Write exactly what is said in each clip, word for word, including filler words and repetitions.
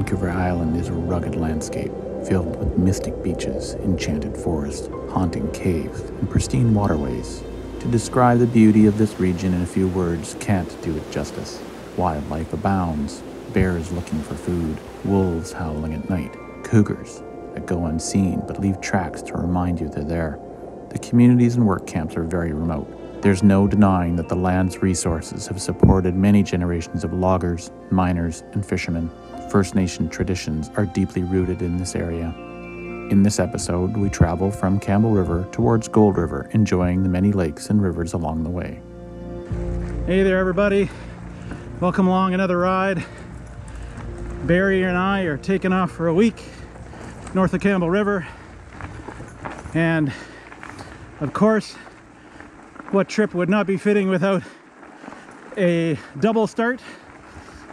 Vancouver Island is a rugged landscape filled with mystic beaches, enchanted forests, haunting caves, and pristine waterways. To describe the beauty of this region in a few words can't do it justice. Wildlife abounds, bears looking for food, wolves howling at night, cougars that go unseen but leave tracks to remind you they're there. The communities and work camps are very remote. There's no denying that the land's resources have supported many generations of loggers, miners, and fishermen. First Nation traditions are deeply rooted in this area. In this episode, we travel from Campbell River towards Gold River, enjoying the many lakes and rivers along the way. Hey there, everybody. Welcome along another ride. Barry and I are taking off for a week north of Campbell River. And of course, what trip would not be fitting without a double start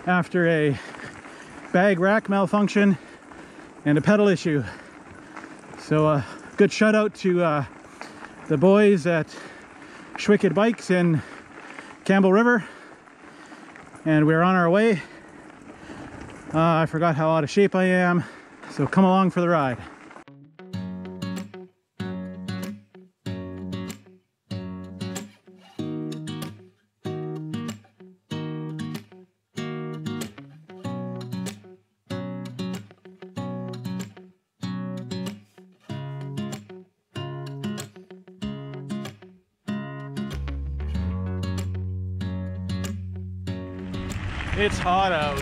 after a bag rack malfunction and a pedal issue. So a uh, good shout out to uh, the boys at Schwicked Bikes in Campbell River. And we're on our way. Uh, I forgot how out of shape I am, so come along for the ride. It's hot out.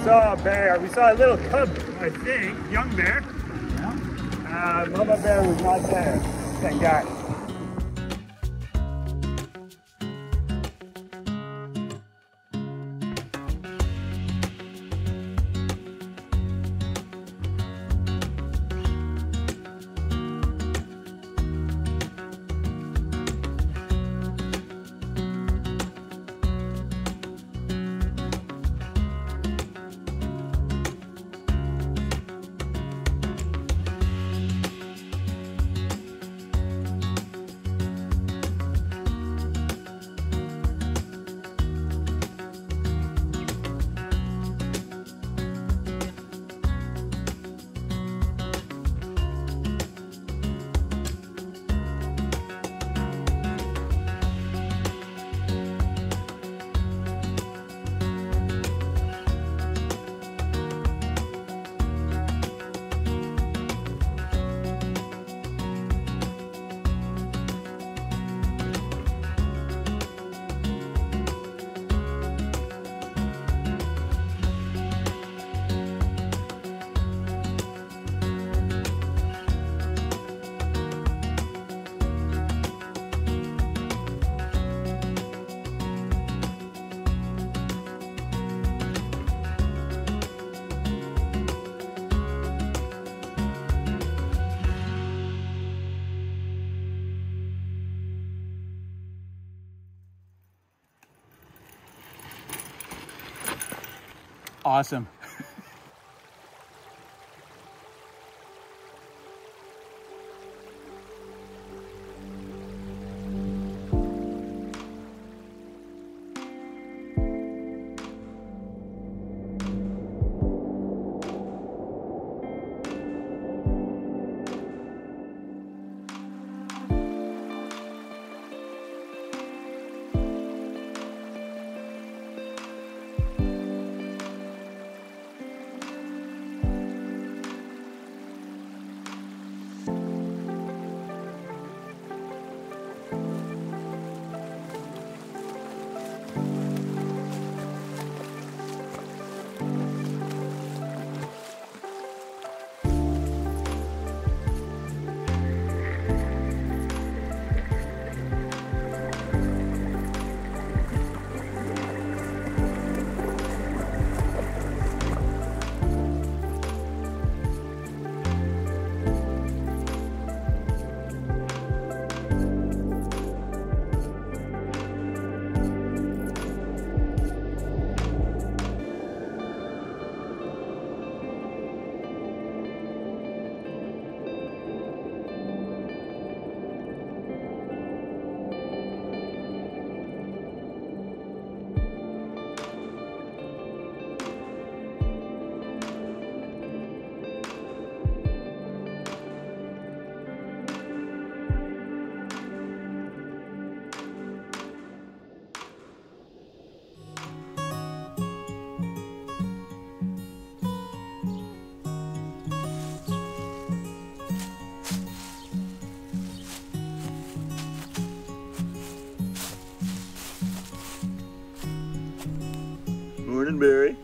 We saw a bear. We saw a little cub, I think, young bear. Yeah. Uh, mama bear was not there. Thank God. Awesome. Turnberry.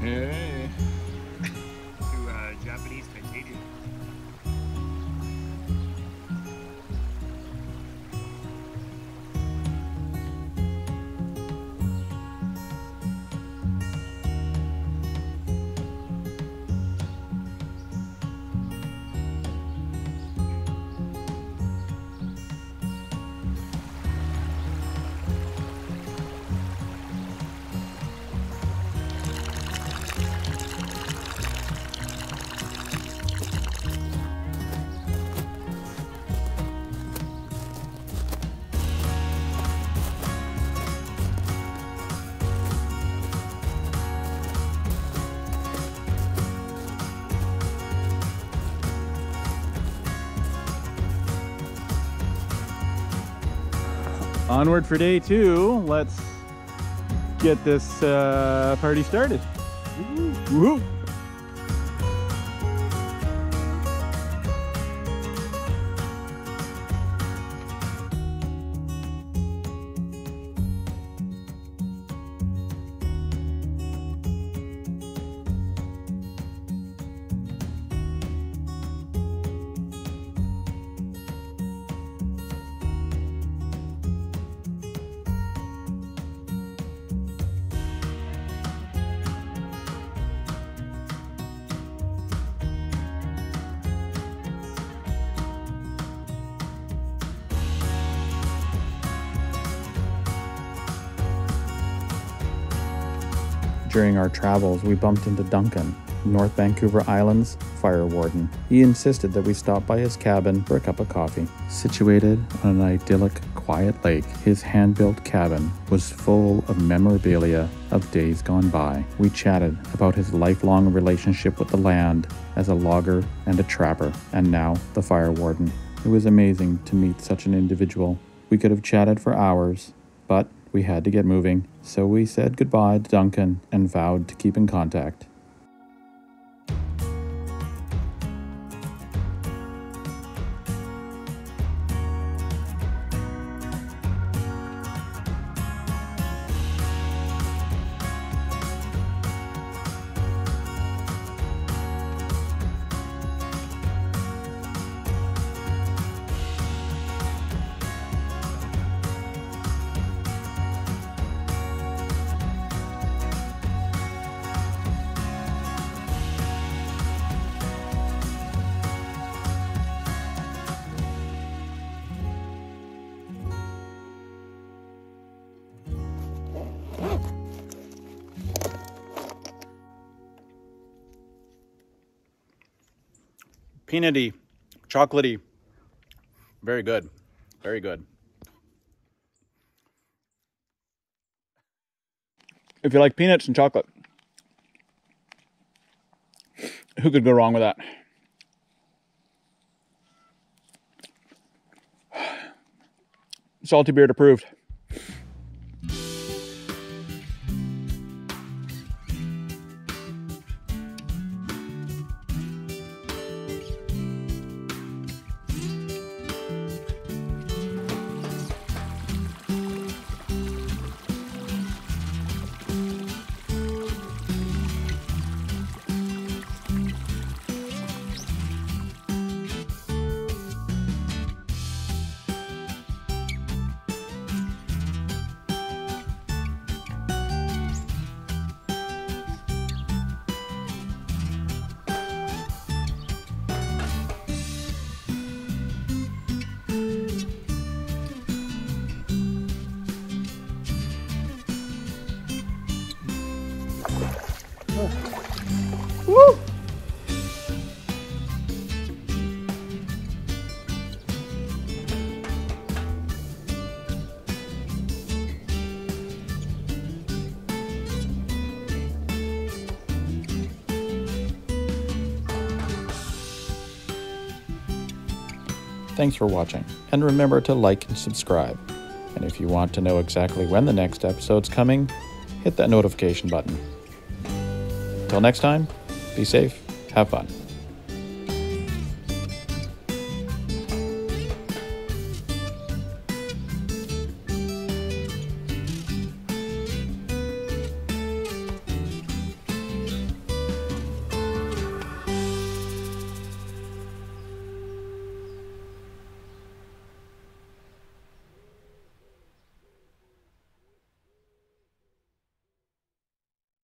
Hey. To uh, Japanese Canadian. Onward for day two. Let's get this uh, party started. Woo-hoo. During our travels, we bumped into Duncan, North Vancouver Island's fire warden. He insisted that we stop by his cabin for a cup of coffee. Situated on an idyllic, quiet lake, his hand-built cabin was full of memorabilia of days gone by. We chatted about his lifelong relationship with the land as a logger and a trapper, and now the fire warden. It was amazing to meet such an individual. We could have chatted for hours, but we had to get moving, so we said goodbye to Duncan and vowed to keep in contact. Peanutty, chocolatey, very good, very good. If you like peanuts and chocolate, who could go wrong with that? Salty beard approved. Woo! Thanks for watching, and remember to like and subscribe. And if you want to know exactly when the next episode's coming, hit that notification button. Till next time, be safe. Have fun.